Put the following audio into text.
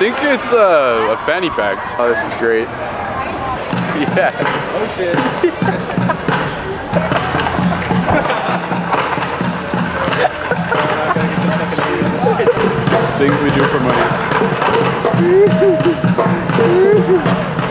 think it's a fanny pack. Oh, this is great. Yeah. Oh shit. Things we do for money.